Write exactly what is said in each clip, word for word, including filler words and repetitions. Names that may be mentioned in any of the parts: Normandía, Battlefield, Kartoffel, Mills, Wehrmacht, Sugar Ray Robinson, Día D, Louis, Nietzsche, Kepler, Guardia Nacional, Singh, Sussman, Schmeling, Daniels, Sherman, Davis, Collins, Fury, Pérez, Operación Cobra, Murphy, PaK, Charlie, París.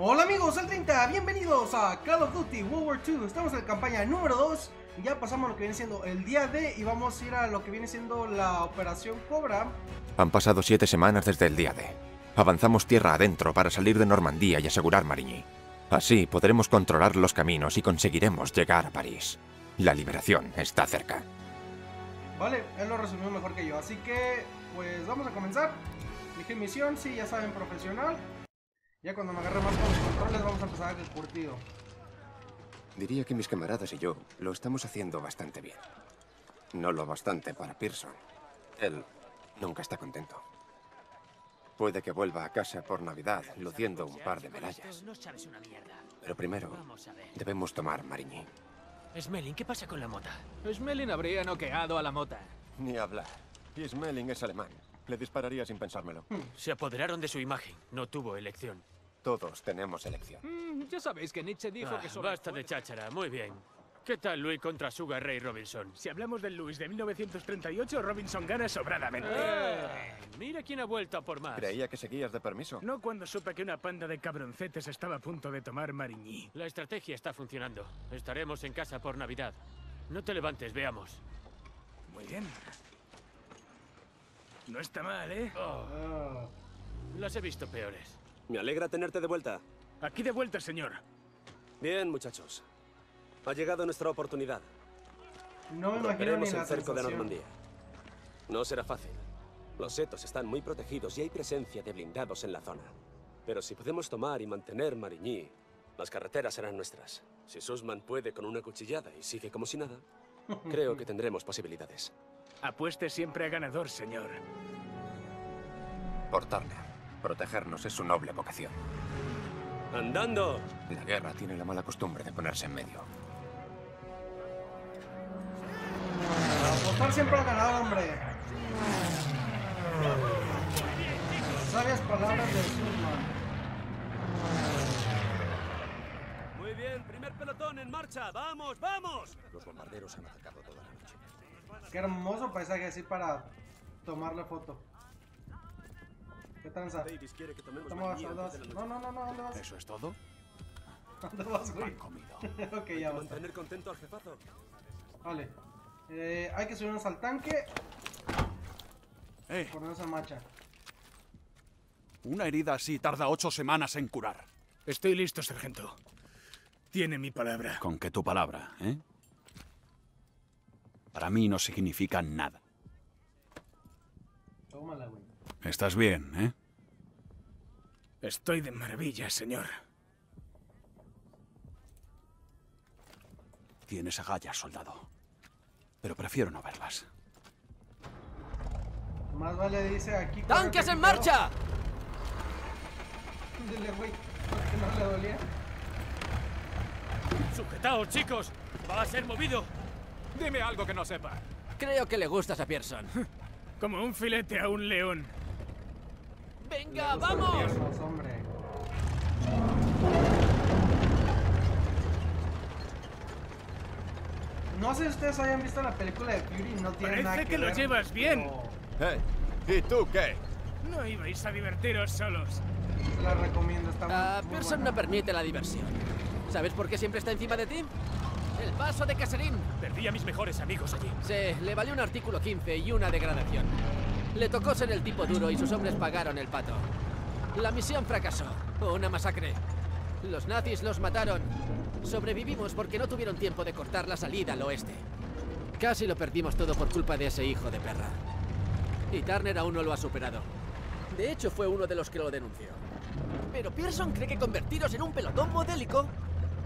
Hola amigos del treinta, bienvenidos a Call of Duty doble u doble u dos. Estamos en la campaña número dos. Ya pasamos lo que viene siendo el día D y vamos a ir a lo que viene siendo la Operación Cobra. Han pasado siete semanas desde el día D. Avanzamos tierra adentro para salir de Normandía y asegurar Marigny. Así podremos controlar los caminos y conseguiremos llegar a París. La liberación está cerca. Vale, él lo resumió mejor que yo, así que pues vamos a comenzar. Dije misión, sí, ya saben, profesional. Ya cuando me agarre más con los controles vamos a empezar el curtido. Diría que mis camaradas y yo lo estamos haciendo bastante bien. No lo bastante para Pearson. Él nunca está contento. Puede que vuelva a casa por Navidad luciendo un par de medallas. Pero primero debemos tomar Marigny. Schmeling, ¿qué pasa con la mota? Schmeling habría noqueado a la mota. Ni hablar. Y Schmeling es alemán. Le dispararía sin pensármelo. Se apoderaron de su imagen. No tuvo elección. Todos tenemos elección. Mm, ya sabéis que Nietzsche dijo ah, que solo... Basta de cháchara. Muy bien. ¿Qué tal Louis contra Sugar Ray Robinson? Si hablamos del Louis de mil novecientos treinta y ocho, Robinson gana sobradamente. Eh, mira quién ha vuelto por más. Creía que seguías de permiso. No cuando supe que una panda de cabroncetes estaba a punto de tomar Marigny. La estrategia está funcionando. Estaremos en casa por Navidad. No te levantes, veamos. Muy bien. No está mal, ¿eh? Oh. Las he visto peores. Me alegra tenerte de vuelta. Aquí de vuelta, señor. Bien, muchachos. Ha llegado nuestra oportunidad. No me imagino ni la cerco de Normandía. No será fácil. Los setos están muy protegidos y hay presencia de blindados en la zona. Pero si podemos tomar y mantener Marigny, las carreteras serán nuestras. Si Sussman puede con una cuchillada y sigue como si nada, creo que tendremos posibilidades. Apueste siempre a ganador, señor. Por Turner, protegernos es su noble vocación. ¡Andando! La guerra tiene la mala costumbre de ponerse en medio. Apostar siempre a ganador, hombre. Sabias palabras de Sussman. Muy bien, primer pelotón en marcha. ¡Vamos, vamos! Los bombarderos han atacado toda la noche. Qué hermoso paisaje así para tomar la foto. ¿Qué tranza? Estamos basados. No, no, no, no, ¿dónde vas? ¿Eso es todo? ¿Dónde vas, güey? Ok, ya basta. Mantener contento al jefazo. Vale. Eh, hay que subirnos al tanque. Eh. Ponernos en marcha. Una herida así tarda ocho semanas en curar. Estoy listo, sargento. Tiene mi palabra. Con que tu palabra, ¿eh? Para mí no significa nada. Tómala, güey. Estás bien, ¿eh? Estoy de maravilla, señor. Tienes agallas, soldado. Pero prefiero no verlas. Más vale dice aquí... ¡Tanques en marcha! Dile, güey, porque no le dolía. ¡Sujetaos, chicos! ¡Va a ser movido! Dime algo que no sepa. Creo que le gustas a Pearson. Como un filete a un león. ¡Venga, vamos! Piernos, hombre. No sé si ustedes hayan visto la película de Fury, no tiene Parece nada que, que ver, lo llevas bien. Pero... ¿Eh? ¿Y tú qué? No ibais a divertiros solos. Se la recomiendo, está muy, muy Pearson buena. No permite la diversión. ¿Sabes por qué siempre está encima de ti? El paso de Caserín. Perdí a mis mejores amigos allí. Se le valió un artículo quince y una degradación. Le tocó ser el tipo duro y sus hombres pagaron el pato. La misión fracasó. Una masacre. Los nazis los mataron. Sobrevivimos porque no tuvieron tiempo de cortar la salida al oeste. Casi lo perdimos todo por culpa de ese hijo de perra. Y Turner aún no lo ha superado. De hecho, fue uno de los que lo denunció. Pero Pearson cree que convertiros en un pelotón modélico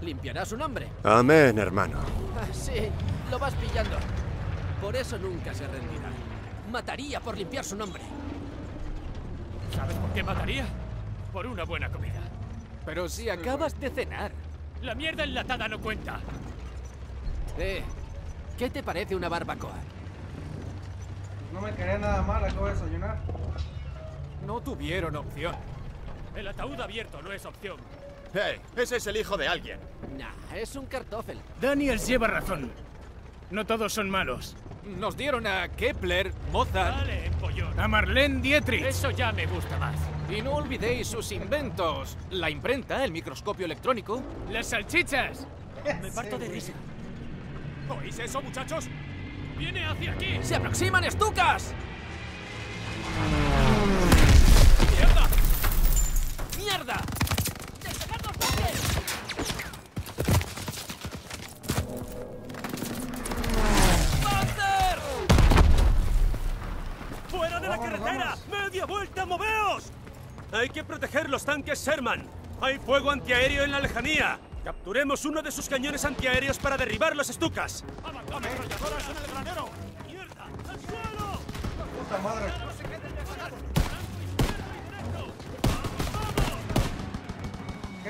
limpiará su nombre. Amén, hermano. Ah, sí, lo vas pillando. Por eso nunca se rendirá. Mataría por limpiar su nombre. ¿Sabes por qué mataría? Por una buena comida. Pero si acabas de cenar. La mierda enlatada no cuenta. Eh, ¿qué te parece una barbacoa? No me quería nada mal, acabo de desayunar. No tuvieron opción. El ataúd abierto no es opción. ¡Hey! Ese es el hijo de alguien. Nah, es un cartófel. Daniels lleva razón. No todos son malos. Nos dieron a Kepler, Mozart... Dale, empollón. A Marlene Dietrich. Eso ya me gusta más. Y no olvidéis sus inventos. La imprenta, el microscopio electrónico... ¡Las salchichas! Me parto de risa. ¿Oís eso, muchachos? ¡Viene hacia aquí! ¡Se aproximan, Stukas! ¡Mierda! ¡Mierda! ¡Despejad los tanques! ¡Panther! ¡Fuera de la carretera! ¡Media vuelta, moveos! Hay que proteger los tanques Sherman. Hay fuego antiaéreo en la lejanía. Capturemos uno de sus cañones antiaéreos para derribar los Stukas. ¡Avanzame, rayadoras en el granero! ¡Mierda! ¡Al suelo! ¡Puta madre! Ok,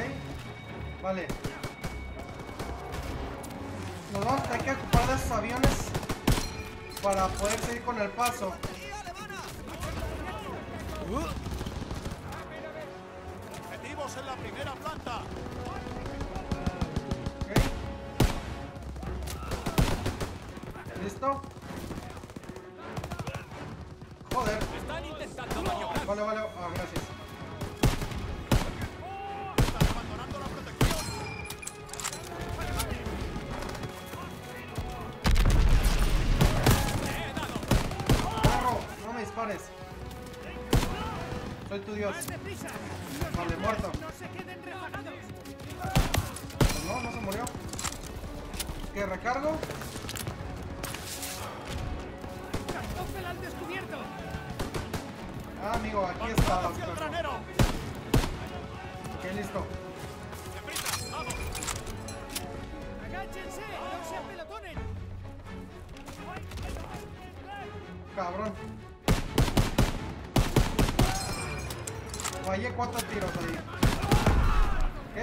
vale. Nos vamos a tener que ocupar de esos aviones para poder seguir con el paso. Objetivos en la primera planta. ¿Listo? Joder. Están intentando maniobrar. Vale, vale. Ah, gracias. Están abandonando la protección. Vale, vale. Te he dado. Carro, no me dispares. Soy tu dios. Vale, muerto. No se queden rezagados. No, no se murió. ¿Qué recargo? Al descubierto. Ah, amigo, aquí está. Ok, listo. Agáchense, no se apelotonen. Cabrón. Fallé cuatro tiros ahí. Ok.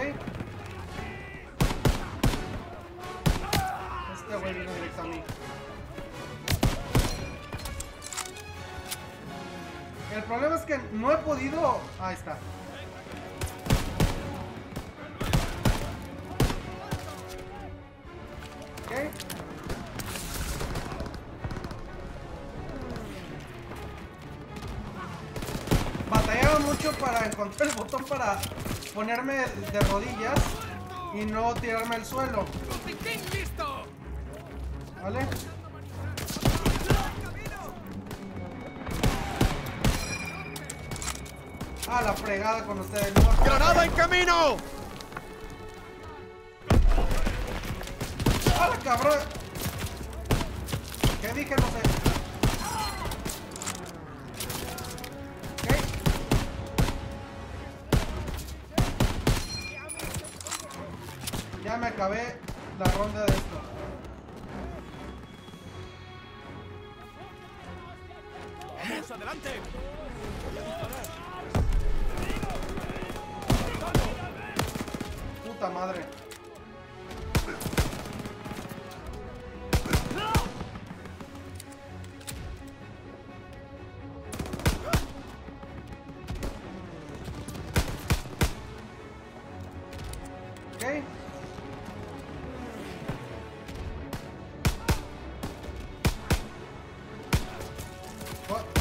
Este güey viene directo a mí. El problema es que no he podido... Ahí está. Ok. Batallaron mucho para encontrar el botón para ponerme de rodillas y no tirarme al suelo. ¿Vale? A la fregada con ustedes. No, ¡granada en camino! ¡A la cabrón! ¿Qué dije? No sé. ¿Qué? Ya me acabé la ronda de esto. ¡Vamos adelante! Voy a disparar. Puta madre. Ok.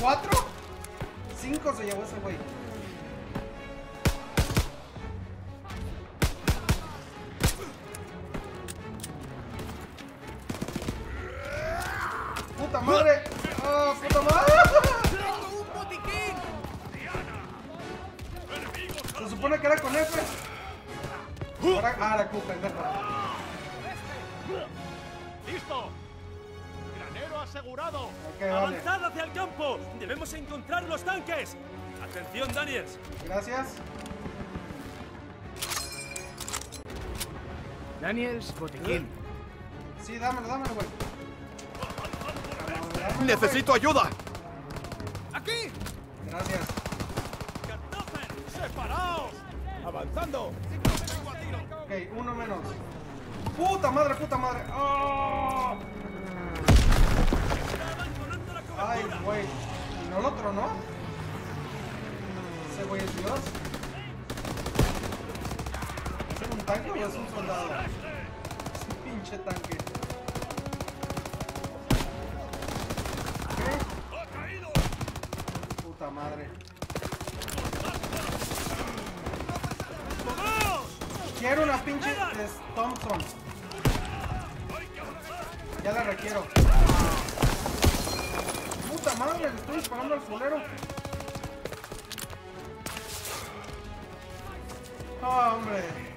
¿Cuatro? Cinco se llevó ese güey. ¡Madre! ¡Ah, oh, puta madre! ¡Tengo un botiquín! Se supone que era con F. Ahora, ah, la cuca, es verdad. ¡Listo! ¡Granero asegurado! Okay, vale. ¡Avanzad hacia el campo! ¡Debemos encontrar los tanques! ¡Atención, Daniels! Gracias. Daniels, botiquín. Sí, dámelo, dámelo, güey. ¡Necesito ayuda! ¡Aquí! Gracias. ¡Separaos! ¡Avanzando! Ok, uno menos. ¡Puta madre, puta madre! ¡Oh! ¡Ay, güey! ¿No el otro, no? ¿Ese güey es Dios? ¿Es un tanque o es un soldado? Es un pinche tanque. Madre. Quiero una pinche Thompson. Ya la requiero. Puta madre, le estoy disparando al fulero. Oh, hombre.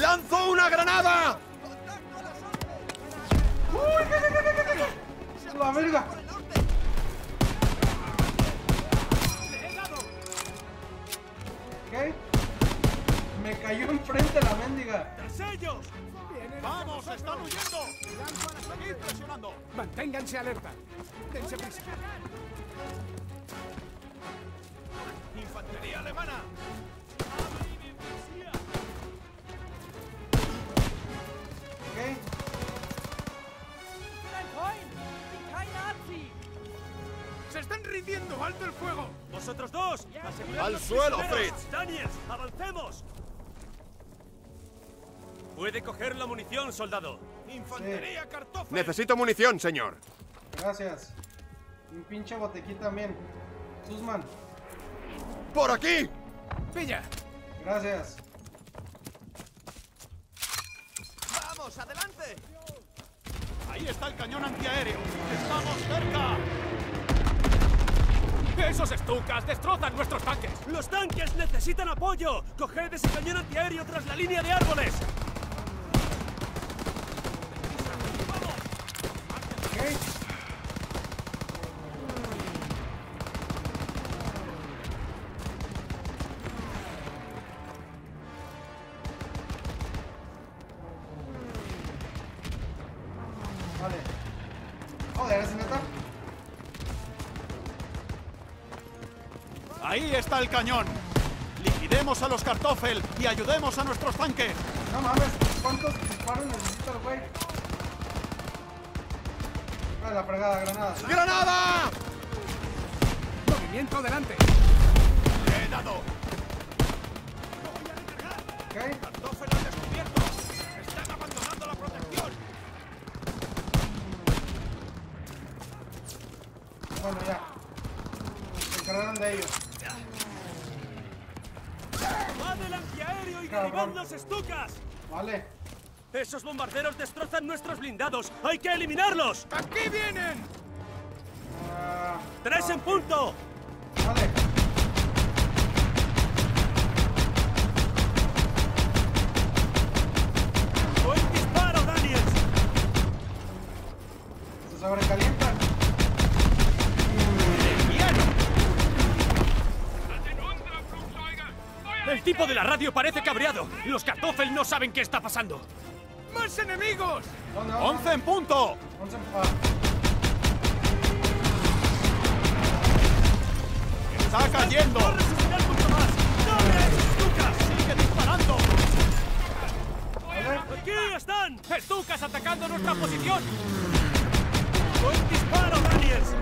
¡Lanzó una granada! ¡Uy, qué, qué, qué, qué! ¡La verga! ¿Qué? Me cayó enfrente la mendiga. ¡Vamos! ¡Están huyendo! ¡Seguid presionando! ¡Manténganse alerta! ¡Dense prisa! ¡Infantería alemana! Okay. ¡Se están rindiendo! ¡Alto el fuego! ¡Vosotros dos! ¡Al suelo, Fritz! ¡Daniels! ¡Avancemos! Puede coger la munición, soldado. Infantería, sí. Cartófano. Necesito munición, señor. Gracias. Un pinche botequín también. Sussman. ¡Por aquí! ¡Pilla! Gracias. ¡Vamos, adelante! Ahí está el cañón antiaéreo. ¡Estamos cerca! ¡Esos Stukas destrozan nuestros tanques! ¡Los tanques necesitan apoyo! ¡Coged ese cañón antiaéreo tras la línea de árboles! Está el cañón. Liquidemos a los Kartoffel y ayudemos a nuestros tanques. No mames, ¿cuántos disparos necesita el güey? Vale, la fregada, granada. ¡Granada! Movimiento delante. Le he dado. ¿Qué? Kartoffel al descubierto. Están abandonando la protección. Bueno, ya. Se encargaron de ellos. ¡Antiaéreo y derribad los Stukas! Vale. Esos bombarderos destrozan nuestros blindados. ¡Hay que eliminarlos! ¡Aquí vienen! Uh, ¡Tres uh, en punto! Vale. ¡Buen disparo, Daniels! Se sobrecalientan. El tipo de la radio parece cabreado. Los Kartoffel no saben qué está pasando. ¡Más enemigos! No, no, ¡once no, no. en punto! ¡Once en punto! ¡Está cayendo! ¡Corre su final mucho más! ¡Corre, Stukas! ¡Sigue disparando! ¿Vale? ¡Aquí están! ¡Stukas atacando nuestra posición! ¡Buen disparo, Daniels!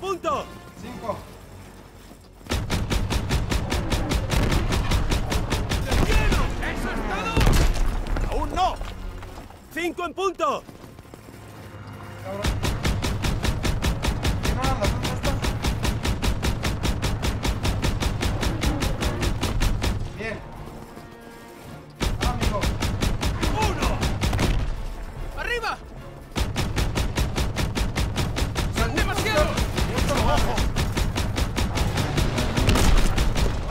Punto. Cinco. ¡Te quiero! ¡Exaltado! ¡Aún no! ¡Cinco en punto! Cabrón. ¿Qué nada? ¿Dónde estás? Bien. Ah, amigo. ¡Uno! ¡Arriba! ¡Son demasiados! ¡Abajo!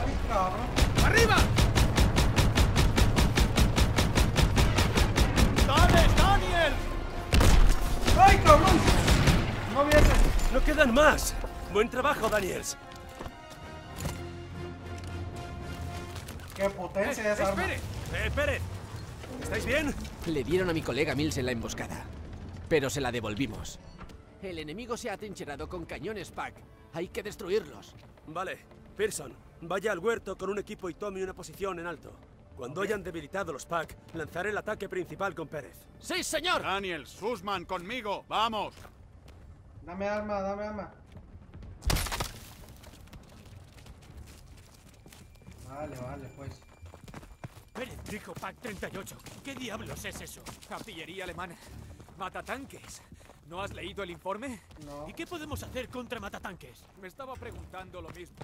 ¡Ay, cabrón! ¡Arriba! ¡Dale, Daniel! ¡Ay, cabrón! ¡No vienen! ¡No quedan más! ¡Buen trabajo, Daniels! ¡Qué potencia eh, esa arma! ¡Espere! ¡Eh, Pérez! ¿Estáis bien? Le dieron a mi colega Mills en la emboscada, pero se la devolvimos. El enemigo se ha atrincherado con cañones PaK. Hay que destruirlos. Vale. Pearson, vaya al huerto con un equipo y tome una posición en alto. Cuando hayan debilitado los PaK, lanzaré el ataque principal con Pérez. ¡Sí, señor! Daniel, Sussman, conmigo. ¡Vamos! Dame arma, dame arma. Vale, vale, pues. Peretrico PaK treinta y ocho. ¿Qué diablos es eso? Artillería alemana. Matatanques. ¿No has leído el informe? No. ¿Y qué podemos hacer contra matatanques? Me estaba preguntando lo mismo.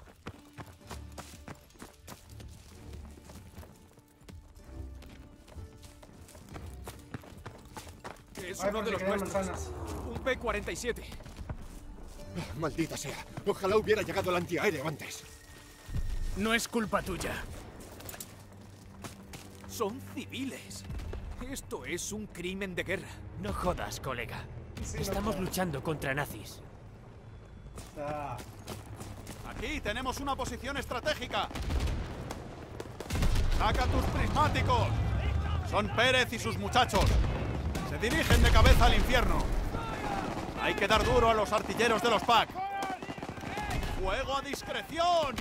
Es uno de los nuestros. Un P cuarenta y siete. Maldita sea. Ojalá hubiera llegado el antiaéreo antes. No es culpa tuya. Son civiles. Esto es un crimen de guerra. No jodas, colega. Sí, Estamos no luchando contra nazis. Está. Aquí tenemos una posición estratégica. ¡Saca tus prismáticos! Son Pérez y sus muchachos. Se dirigen de cabeza al infierno. Hay que dar duro a los artilleros de los PaK. ¡Fuego a discreción!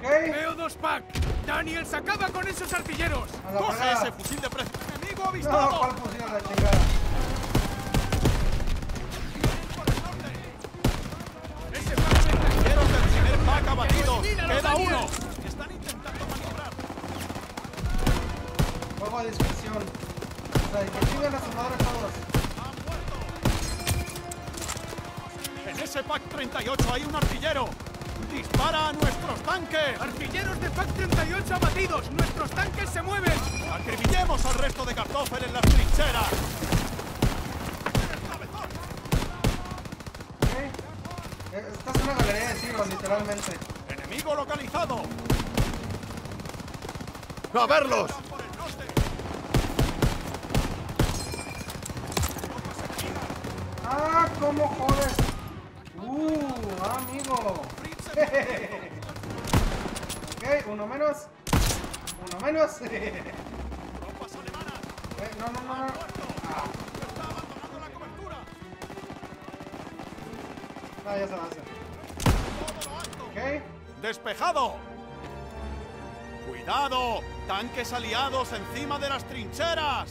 Okay. Veo dos PaK. Daniels, acaba con esos artilleros. Coge ese fusil de presión. ¡Enemigo avistado! No, ¿cuál fusil de chingada? Ese PaK de artilleros del primer PaK abatido. Queda uno. Están intentando maniobrar. Fuego a discreción. O sea, que chingan a su madre todos. En ese PaK treinta y ocho hay un artillero. ¡Dispara a nuestros tanques! ¡Artilleros de PaK treinta y ocho abatidos! ¡Nuestros tanques se mueven! ¡Acribillemos al resto de Kartoffel en las trincheras! ¿Qué? Esta es una galería de tiros, literalmente. ¡Enemigo localizado! ¡A verlos! ¡Ah, cómo jodes! ¡Uh, amigo! Ok, uno menos. Uno menos. eh, no, no, no, no. Ah, ya se va a hacer. Ok. ¡Despejado! ¡Cuidado! ¡Tanques aliados encima de las trincheras!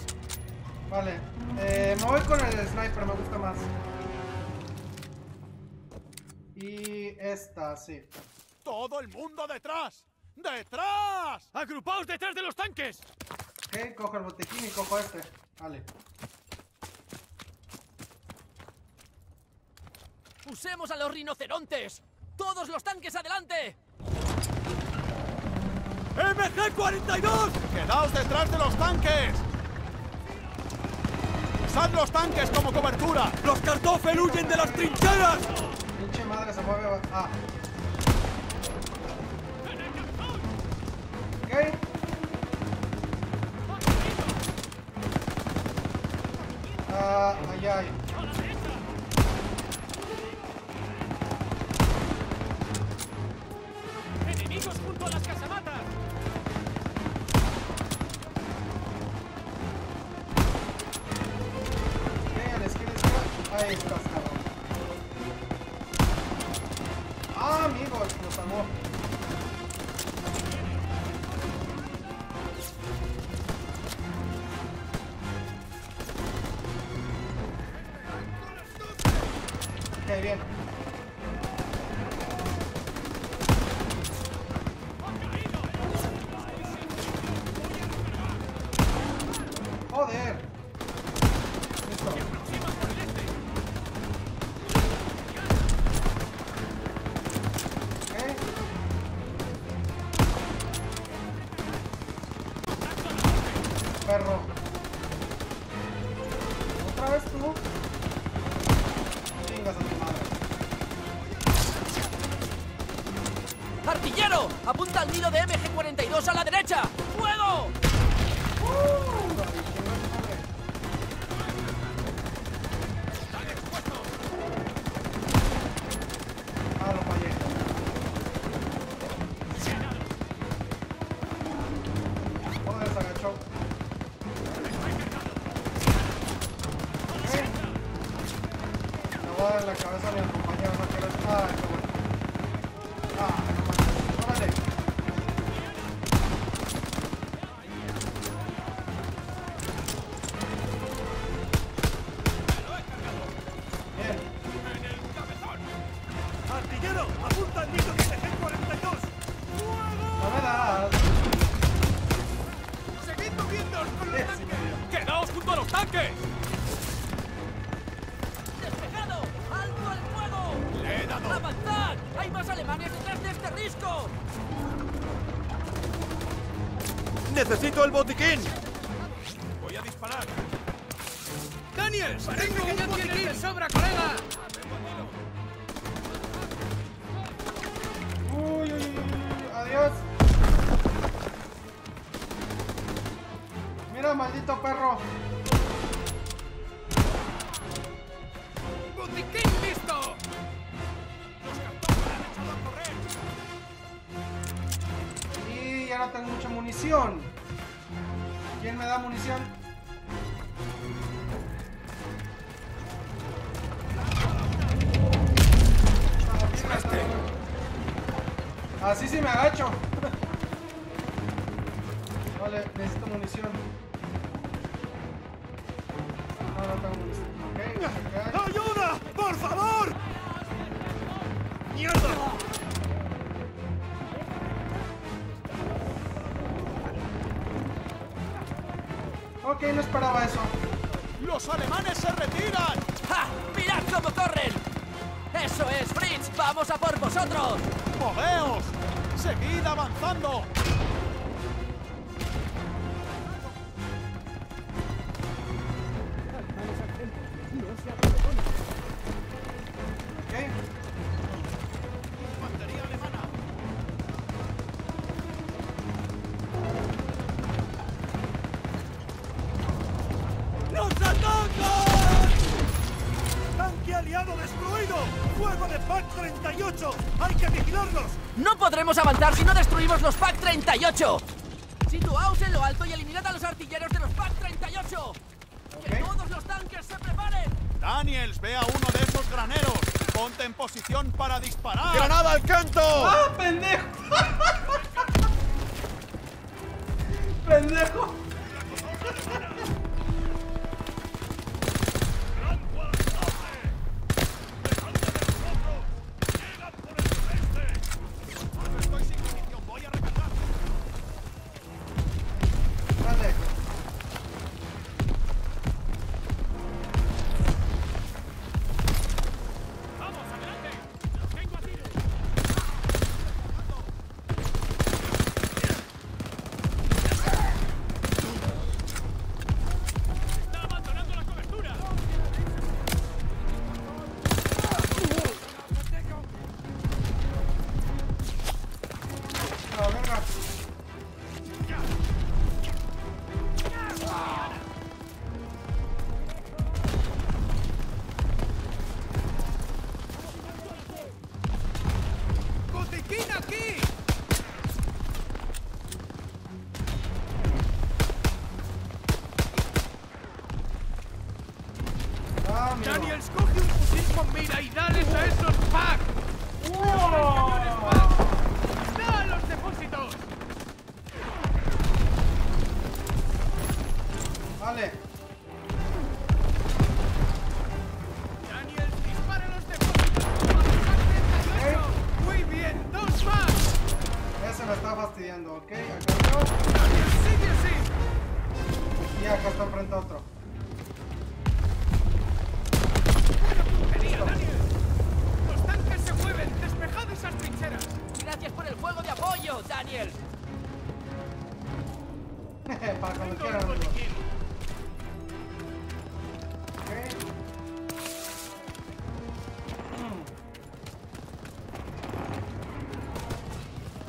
Vale. Eh, me voy con el sniper, me gusta más. Y esta, sí. ¡Todo el mundo detrás! ¡Detrás! ¡Agrupaos detrás de los tanques! Ok, cojo el botiquín y cojo este. Vale. ¡Usemos a los rinocerontes! ¡Todos los tanques adelante! ¡M G cuarenta y dos! ¡Quedaos detrás de los tanques! ¡Usad los tanques como cobertura! ¡Los Kartoffel huyen de las trincheras! Pinche madre, se mueve. Ah. Ok. Ah, ay, ay. Enemigos junto a las casamatas. Ok, a la izquierda, ahí estás, cabrón. Amigos, los amo. Ok, bien. Joder. Listo. Perro. ¿Otra vez tú? Chingas a tu madre. ¡Artillero! ¡Apunta al nido de M G cuarenta y dos a la derecha! ¡Fuego! ¡Uh! ¡Están expuestos! Ah, lo fallé. Joder, se agachó. En la cabeza de mi compañero, no quiero nada. Ah, no, órale. Bien. En el cabezón. Artillero, apunta al nido de M G cuarenta y dos. ¡Fuego! No me das. ¡Avanzad! ¡Hay más alemanes detrás de este risco! ¡Necesito el botiquín! Voy a disparar. ¡Daniels! ¡Parece que ya tienes de sobra, colega! Uy, uy, uy, uy. Adiós. Mira, maldito perro. ¡Botiquín listo! Los captores han echado a correr. Y ya no tengo mucha munición. ¿Quién me da munición? Así sí me agacho. Vale, necesito munición. No, no tengo munición. Okay, ¡ayuda! ¡Por favor! ¡Mierda! Ok, no esperaba eso. ¡Los alemanes se retiran! ¡Ja! ¡Mirad cómo corren! ¡Eso es, Fritz! ¡Vamos a por vosotros! ¡Moveos! ¡Seguid avanzando! Si no destruimos los PaK treinta y ocho, situaos en lo alto y eliminad a los artilleros de los PaK treinta y ocho. Okay. Que todos los tanques se preparen. Daniels, ve a uno de esos graneros. Ponte en posición para disparar. ¡Granada al canto! ¡Ah, pendejo! ¡Pendejo!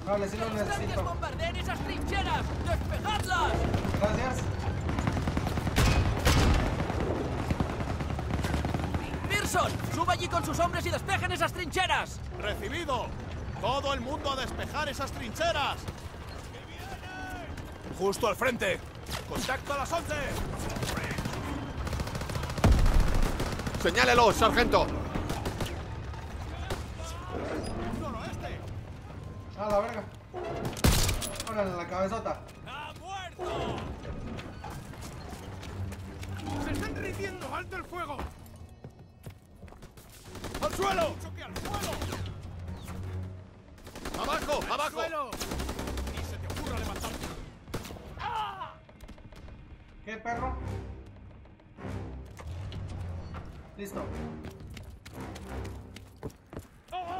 Vale, sí lo necesito. ¡Bombardeen esas trincheras! ¡Despejadlas! Gracias. Pearson, suba allí con sus hombres y despejen esas trincheras. ¡Recibido! ¡Todo el mundo a despejar esas trincheras! ¡Que vienen! ¡Justo al frente! ¡Contacto a las once! ¡Señálelos, sargento! A la verga. Órale, la cabezota. ¡Ha muerto! ¡Se están rindiendo! ¡Alto el fuego! ¡Al suelo! ¡Choque al suelo! ¡Abajo! ¡Al ¡Abajo! Suelo. ¡Ni se te ocurra levantarte! ¡Ah! ¿Qué, perro? Listo. ¡Oh, oh!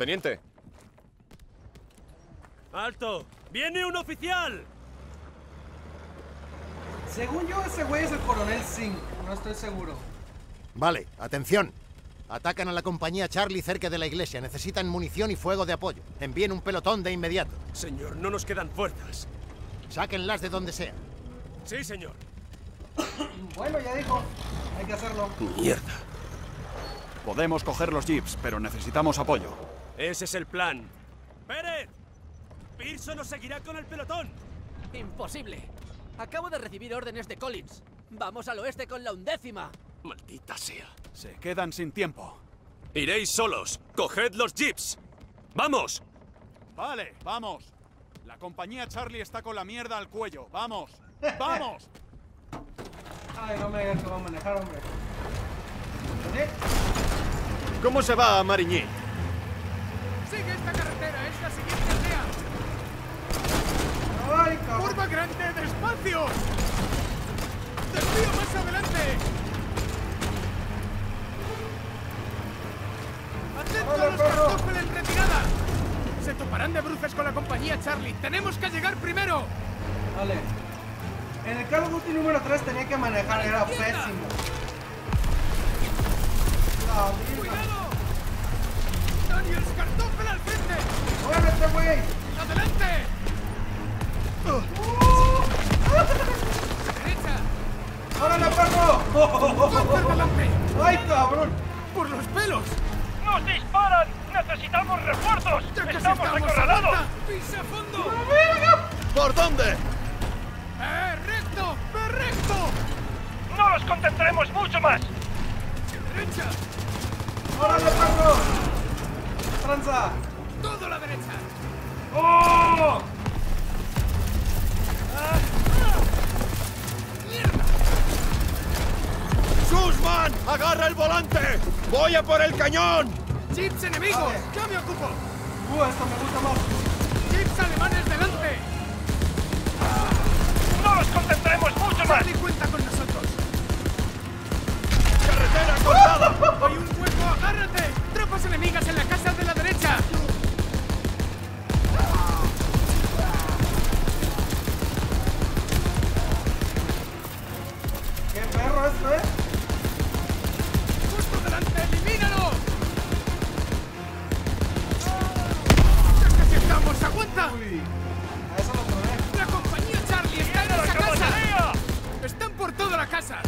Teniente. ¡Alto! ¡Viene un oficial! Según yo, ese güey es el coronel Singh. No estoy seguro. Vale, atención. Atacan a la compañía Charlie cerca de la iglesia. Necesitan munición y fuego de apoyo. Envíen un pelotón de inmediato. Señor, no nos quedan fuerzas. Sáquenlas de donde sea. Sí, señor. Bueno, ya dijo. Hay que hacerlo. Mierda. Podemos coger los jeeps, pero necesitamos apoyo. Ese es el plan. ¡Pérez! Pearson nos seguirá con el pelotón. Imposible. Acabo de recibir órdenes de Collins. Vamos al oeste con la undécima. Maldita sea. Se quedan sin tiempo. Iréis solos. Coged los jeeps. ¡Vamos! Vale, vamos. La compañía Charlie está con la mierda al cuello. ¡Vamos! ¡Vamos! Ay, no me digas que va a manejar, hombre. ¿Eh? ¿Cómo se va a Marigny? Sigue esta carretera. Es la siguiente aldea. Ay, ¡curva grande! ¡Despacio! ¡Desvío más adelante! ¡Atento a los cartuchos en retirada! ¡Se toparán de bruces con la compañía Charlie! ¡Tenemos que llegar primero! Vale. En el Call of Duty número tres tenía que manejar, era pésimo. ¡Cuidado! ¡Daniels, cartofel al frente! ¡Muévete, güey! ¡Adelante! ¡Derecha! ¡Órale, perro! ¡Ay, cabrón! ¡Por los pelos! ¡Nos disparan! ¡Necesitamos refuerzos! ¡Estamos acorralados! ¡Pisa fondo! ¿Por dónde? ¡Eh, recto! ¡Ve recto! ¡No los contentaremos mucho más! ¡Derecha! ¡Órale, Paco! ¡Tranza! ¡Todo a la derecha! ¡Oh! Ah, ah. ¡Mierda! ¡Sussman! ¡Agarra el volante! ¡Voy a por el cañón! ¡Jeeps enemigos! Vale. ¡Ya me ocupo! ¡Uh, esto me gusta más! ¡Jeeps alemanes delante! ¡No los contentaremos mucho más! ¡Charlie cuenta con nosotros! ¡Carretera cortada! ¡Hay un hueco! ¡Agárrate! ¡Tropas enemigas en la casa de la derecha! ¡Qué perro esto, eh! ¡Aguanta! Uy, a eso lo ¡la compañía Charlie está en esa casa! Manera. ¡Están por toda la casa!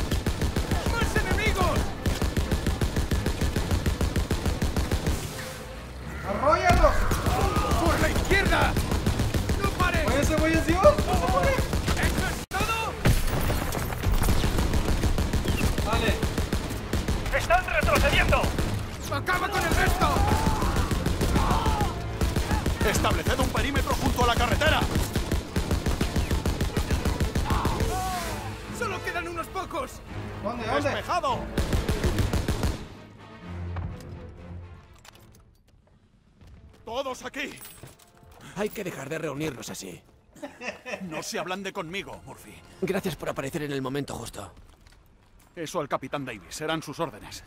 ¡Más enemigos! ¡Arróyalos! ¡Por la izquierda! ¡No pares! ¡Oye, ese güey es Dios! ¡No se muere! ¡Eso es todo! ¡Vale! ¡Están retrocediendo! ¡Acaba con el resto! ¡Estableced un perímetro junto a la carretera! ¡Solo quedan unos pocos! ¿Dónde? ¿Dónde? ¡Despejado! ¡Todos aquí! Hay que dejar de reunirnos así. No se ablande conmigo, Murphy. Gracias por aparecer en el momento justo. Eso al capitán Davis. Serán sus órdenes.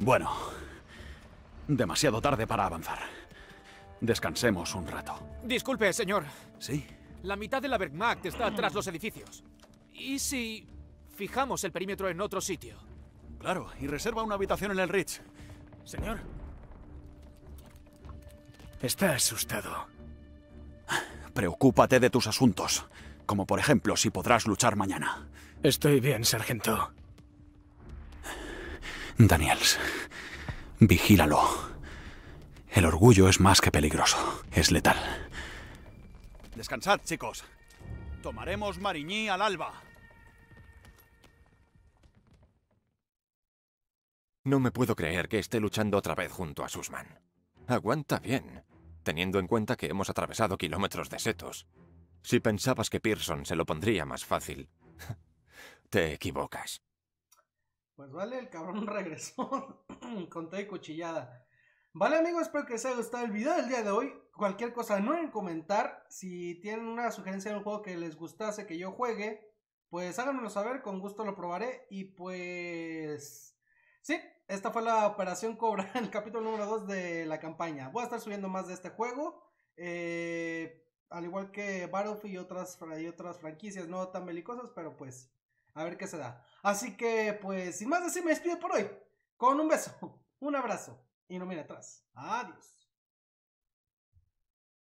Bueno... demasiado tarde para avanzar. Descansemos un rato. Disculpe, señor. ¿Sí? La mitad de la Wehrmacht está tras los edificios. ¿Y si fijamos el perímetro en otro sitio? Claro, y reserva una habitación en el Ritz. Señor. Está asustado. Preocúpate de tus asuntos. Como por ejemplo, si podrás luchar mañana. Estoy bien, sargento. Daniels... vigílalo. El orgullo es más que peligroso. Es letal. Descansad, chicos. Tomaremos Marigny al alba. No me puedo creer que esté luchando otra vez junto a Sussman. Aguanta bien, teniendo en cuenta que hemos atravesado kilómetros de setos. Si pensabas que Pearson se lo pondría más fácil, te equivocas. Pues vale, el cabrón regresó con toda y cuchillada. Vale, amigos, espero que les haya gustado el video del día de hoy. Cualquier cosa, no olviden comentar. Si tienen una sugerencia de un juego que les gustase que yo juegue, pues háganmelo saber, con gusto lo probaré. Y pues... sí, Esta fue la Operación Cobra, el capítulo número dos de la campaña. Voy a estar subiendo más de este juego, eh, al igual que Battlefield y otras, y otras franquicias no tan belicosas, pero pues a ver qué se da. Así que pues sin más decir me despido por hoy, con un beso, un abrazo y no mire atrás. Adiós.